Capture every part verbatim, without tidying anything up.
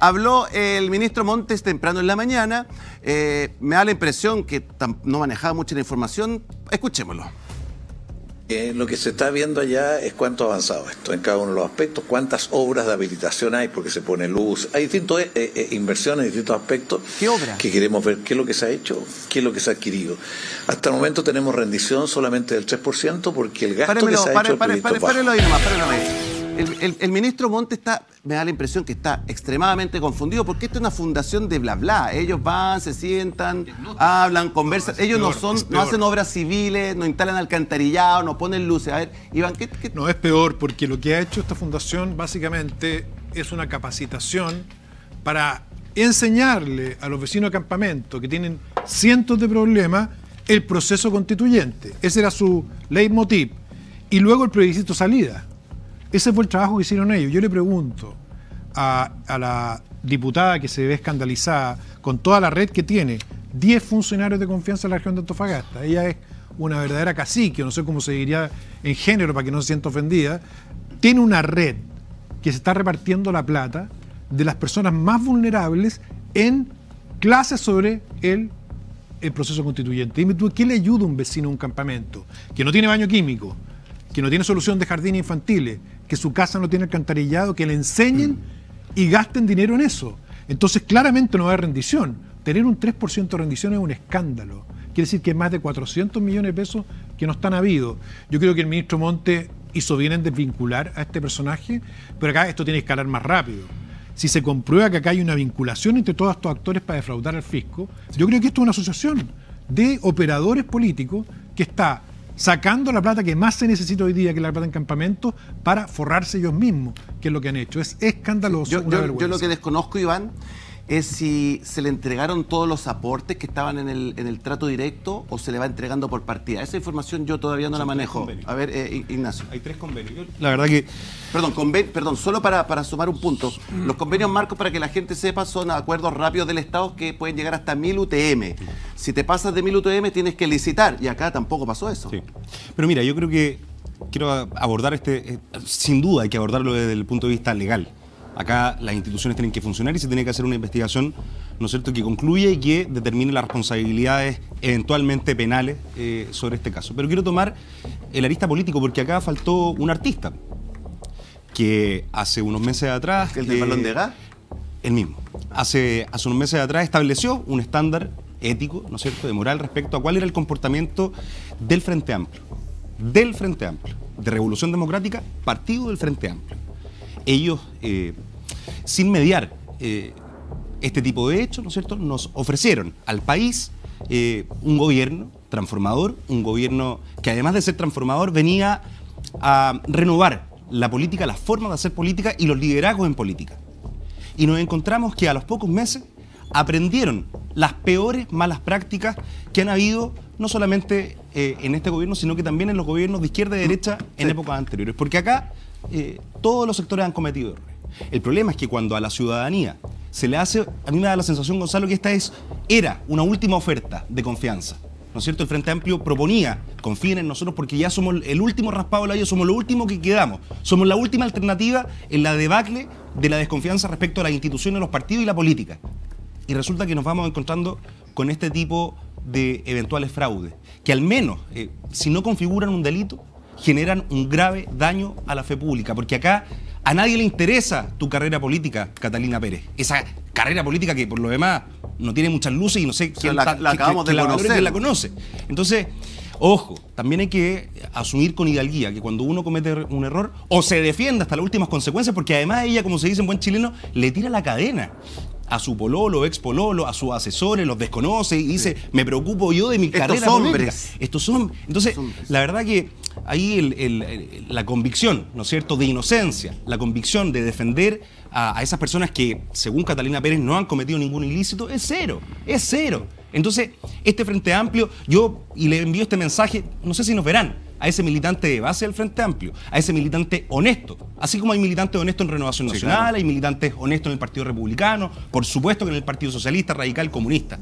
Habló el ministro Montes temprano en la mañana. Eh, me da la impresión que no manejaba mucha la información. Escuchémoslo. Eh, lo que se está viendo allá es cuánto ha avanzado esto en cada uno de los aspectos, cuántas obras de habilitación hay, porque se pone luz, hay distintas eh, eh, inversiones, distintos aspectos. ¿Qué obra? Que queremos ver qué es lo que se ha hecho, qué es lo que se ha adquirido. Hasta el momento tenemos rendición solamente del tres por ciento porque el gasto Páremelo, que se ha pare, hecho... Pare, pare, párelo ahí nomás, párelo ahí. El, el, el ministro Montes está, me da la impresión que está extremadamente confundido, porque esto es una fundación de bla bla. Ellos van, se sientan, hablan, conversan. Ellos no son, no hacen obras civiles, no instalan alcantarillado, no ponen luces. A ver, Iván, ¿qué, qué? No, es peor, porque lo que ha hecho esta fundación básicamente es una capacitación para enseñarle a los vecinos de campamento que tienen cientos de problemas el proceso constituyente. Ese era su leitmotiv. Y luego el plebiscito salida. Ese fue el trabajo que hicieron ellos. Yo le pregunto a, a la diputada que se ve escandalizada con toda la red que tiene, diez funcionarios de confianza en la región de Antofagasta. Ella es una verdadera cacique, no sé cómo se diría en género para que no se sienta ofendida. Tiene una red que se está repartiendo la plata de las personas más vulnerables en clases sobre el, el proceso constituyente. Dime tú, ¿qué le ayuda un vecino a un campamento que no tiene baño químico, que no tiene solución de jardines infantiles, que su casa no tiene alcantarillado, que le enseñen y gasten dinero en eso? Entonces claramente no va a haber rendición. Tener un tres por ciento de rendición es un escándalo. Quiere decir que hay más de cuatrocientos millones de pesos que no están habidos. Yo creo que el ministro Montes hizo bien en desvincular a este personaje, pero acá esto tiene que escalar más rápido. Si se comprueba que acá hay una vinculación entre todos estos actores para defraudar al fisco, yo creo que esto es una asociación de operadores políticos que está sacando la plata que más se necesita hoy día, que la plata en campamento, para forrarse ellos mismos, que es lo que han hecho. Es escandaloso. Yo, una yo, vergüenza. Yo lo que desconozco, Iván, es si se le entregaron todos los aportes que estaban en el, en el trato directo o se le va entregando por partida. Esa información yo todavía no Son la manejo. A ver, eh, Ignacio. Hay tres convenios. La verdad que... Perdón, conven... Perdón solo para, para sumar un punto. Los convenios marcos, para que la gente sepa, son acuerdos rápidos del Estado que pueden llegar hasta mil U T M. Si te pasas de mil U T M tienes que licitar, y acá tampoco pasó eso. Sí. Pero mira, yo creo que quiero abordar este... Eh, sin duda hay que abordarlo desde el punto de vista legal. Acá las instituciones tienen que funcionar y se tiene que hacer una investigación, ¿no es cierto?, que concluya y que determine las responsabilidades eventualmente penales eh, sobre este caso. Pero quiero tomar el arista político, porque acá faltó un artista que hace unos meses atrás... ¿El del balón de gas? El mismo. Hace, hace unos meses atrás estableció un estándar ético, ¿no es cierto?, de moral respecto a cuál era el comportamiento del Frente Amplio. Del Frente Amplio. De Revolución Democrática, partido del Frente Amplio. Ellos... Eh, sin mediar eh, este tipo de hechos, ¿no es cierto?, nos ofrecieron al país eh, un gobierno transformador, un gobierno que además de ser transformador venía a renovar la política, las formas de hacer política y los liderazgos en política. Y nos encontramos que a los pocos meses aprendieron las peores malas prácticas que han habido no solamente eh, en este gobierno, sino que también en los gobiernos de izquierda y derecha en épocas anteriores. Porque acá eh, todos los sectores han cometido errores. El problema es que cuando a la ciudadanía se le hace, a mí me da la sensación, Gonzalo, que esta es, era una última oferta de confianza, ¿no es cierto? El Frente Amplio proponía, confíen en nosotros porque ya somos el último raspado del hoyo, somos lo último que quedamos, somos la última alternativa en la debacle de la desconfianza respecto a las instituciones, los partidos y la política. Y resulta que nos vamos encontrando con este tipo de eventuales fraudes, que al menos, eh, si no configuran un delito, generan un grave daño a la fe pública, porque acá... A nadie le interesa tu carrera política, Catalina Pérez. Esa carrera política que, por lo demás, no tiene muchas luces y no sé quién o sea, la, la acabamos que, que, de la conocer. La conoce. Entonces, ojo, también hay que asumir con hidalguía que cuando uno comete un error, o se defienda hasta las últimas consecuencias, porque además ella, como se dice en buen chileno, le tira la cadena a su pololo, ex pololo, a sus asesores, los desconoce y dice, sí. me preocupo yo de mi Estos carrera hombres. Política. Estos son... Entonces, Estos hombres. La verdad que... Ahí el, el, el, la convicción, ¿no es cierto?, de inocencia, la convicción de defender a, a esas personas que, según Catalina Pérez, no han cometido ningún ilícito, es cero, es cero. Entonces, este Frente Amplio, yo, y le envío este mensaje, no sé si nos verán, a ese militante de base del Frente Amplio, a ese militante honesto, así como hay militantes honestos en Renovación Nacional, sí, claro. hay militantes honestos en el Partido Republicano, por supuesto que en el Partido Socialista, Radical, Comunista.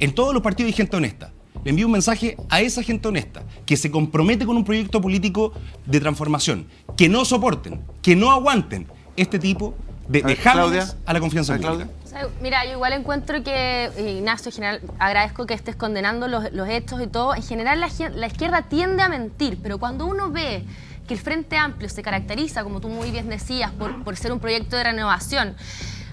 En todos los partidos hay gente honesta. Le envío un mensaje a esa gente honesta que se compromete con un proyecto político de transformación, que no soporten, que no aguanten este tipo de, de Claudia, a la confianza pública. O sea, mira, yo igual encuentro que, Ignacio, en general, agradezco que estés condenando los, los hechos y todo. En general, la, la izquierda tiende a mentir, pero cuando uno ve que el Frente Amplio se caracteriza, como tú muy bien decías, por, por ser un proyecto de renovación,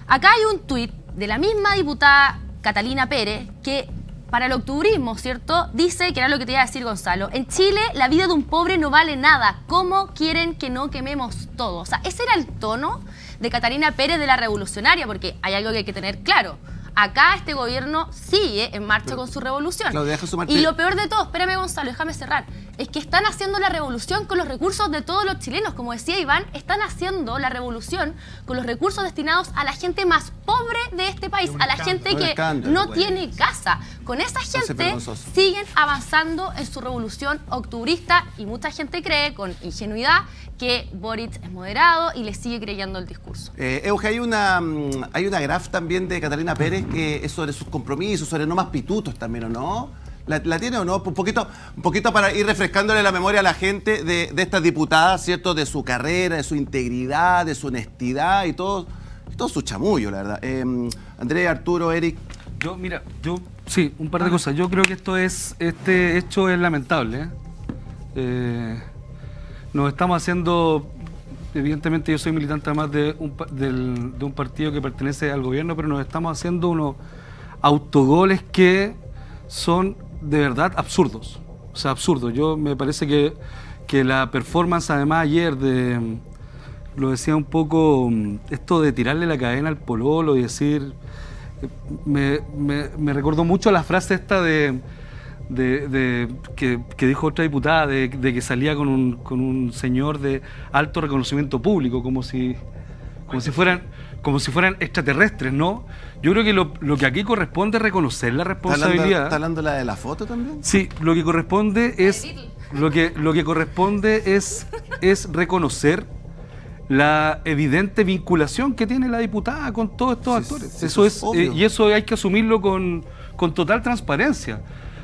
acá hay un tuit de la misma diputada Catalina Pérez que, para el octubrismo, ¿cierto?, dice, que era lo que te iba a decir Gonzalo, en Chile la vida de un pobre no vale nada, ¿cómo quieren que no quememos todo? O sea, ese era el tono de Catalina Pérez, de la revolucionaria, porque hay algo que hay que tener claro. Acá este gobierno sigue en marcha con su revolución. Y lo peor de todo, espérame Gonzalo, déjame cerrar, es que están haciendo la revolución con los recursos de todos los chilenos. Como decía Iván, están haciendo la revolución con los recursos destinados a la gente más pobre de este país, a la gente que no tiene casa. Con esa gente siguen avanzando en su revolución octubrista y mucha gente cree con ingenuidad que Boric es moderado y le sigue creyendo el discurso. Eh, Euge, hay una, hay una graf también de Catalina Pérez que es sobre sus compromisos, sobre no más pitutos también, ¿o no? ¿La, la tiene o no? Un poquito, un poquito para ir refrescándole la memoria a la gente de, de estas diputadas, ¿cierto? De su carrera, de su integridad, de su honestidad y todo, todo su chamullo, la verdad. Eh, Andrés, Arturo, Eric. Yo, mira, yo, sí, un par de cosas. Yo creo que esto es, este hecho es lamentable, ¿eh? eh Nos estamos haciendo, evidentemente yo soy militante además de un, del, de un partido que pertenece al gobierno, pero nos estamos haciendo unos autogoles que son de verdad absurdos. O sea, absurdos. Yo me parece que, que la performance además ayer de, lo decía un poco, esto de tirarle la cadena al pololo y decir, me, me, me recordó mucho la frase esta de... De, de, que, que dijo otra diputada de, de que salía con un, con un señor de alto reconocimiento público, como si, como si fueran, como si fueran extraterrestres, ¿no? Yo creo que lo, lo que aquí corresponde es reconocer la responsabilidad. ¿Está hablando la de la foto también? Sí, lo que corresponde es lo que, lo que corresponde es, es reconocer la evidente vinculación que tiene la diputada con todos estos sí, actores. Sí, eso es, es eh, y eso hay que asumirlo con, con total transparencia.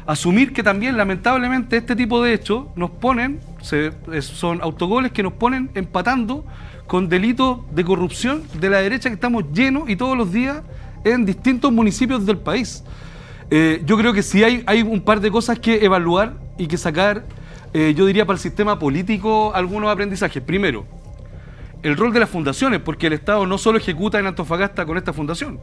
Asumir que también, lamentablemente, este tipo de hechos nos ponen, se, son autogoles que nos ponen empatando con delitos de corrupción de la derecha que estamos llenos y todos los días en distintos municipios del país. Eh, yo creo que sí hay, hay un par de cosas que evaluar y que sacar, eh, yo diría, para el sistema político algunos aprendizajes. Primero, el rol de las fundaciones, porque el Estado no solo ejecuta en Antofagasta con esta fundación.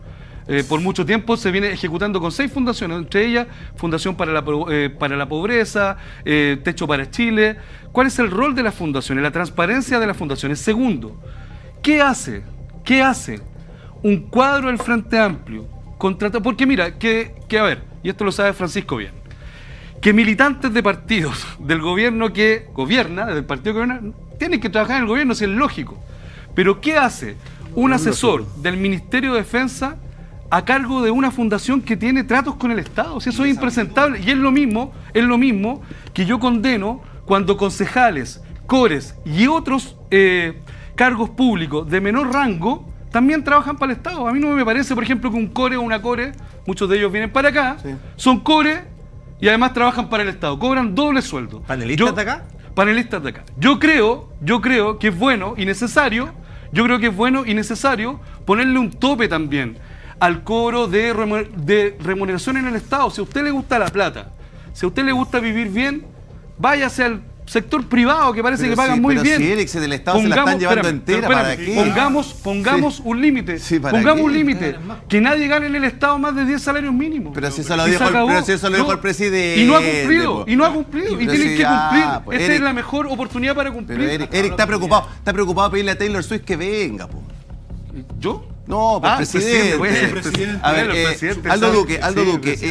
Eh, por mucho tiempo se viene ejecutando con seis fundaciones, entre ellas Fundación para la, eh, para la Pobreza, eh, Techo para Chile. ¿Cuál es el rol de las fundaciones? La transparencia de las fundaciones. Segundo, ¿qué hace? ¿Qué hace un cuadro del Frente Amplio? Contratado, porque mira, que, que a ver, y esto lo sabe Francisco bien, que militantes de partidos del gobierno que gobierna, del partido que gobierna, tienen que trabajar en el gobierno, si es lógico. Pero ¿qué hace un asesor del Ministerio de Defensa a cargo de una fundación que tiene tratos con el Estado? Si eso es impresentable. Y es lo mismo, es lo mismo que yo condeno cuando concejales, cores y otros eh, cargos públicos de menor rango también trabajan para el Estado. A mí no me parece, por ejemplo, que un core o una core, muchos de ellos vienen para acá, sí, son core y además trabajan para el Estado, cobran doble sueldo. ¿Panelistas yo, de acá? Panelistas de acá. Yo creo, yo creo que es bueno y necesario, yo creo que es bueno y necesario ponerle un tope también al cobro de, remuner de remuneración en el Estado. Si a usted le gusta la plata, si a usted le gusta vivir bien, váyase al sector privado, que parece pero que pagan sí, muy pero bien. Si Eric, si del Estado pongamos, se la están llevando espérame, entera, espérame, ¿para qué? Pongamos, pongamos sí. un límite, sí, pongamos qué? un límite, que nadie gane en el Estado más de diez salarios mínimos. Pero si eso lo dijo, el, si eso lo dijo no, el presidente. Y no ha cumplido, po. y no ha cumplido, y, y tienen si, que cumplir. Ah, pues, Esta Eric, es la mejor oportunidad para cumplir. Pero Eric, Eric está preocupado, está preocupado a pedirle a Taylor Swift que venga, po. ¿Yo? No, pues ah, presidente. presidente, presidente. A ver, eh, presidente Aldo Duque, Aldo sí, Duque.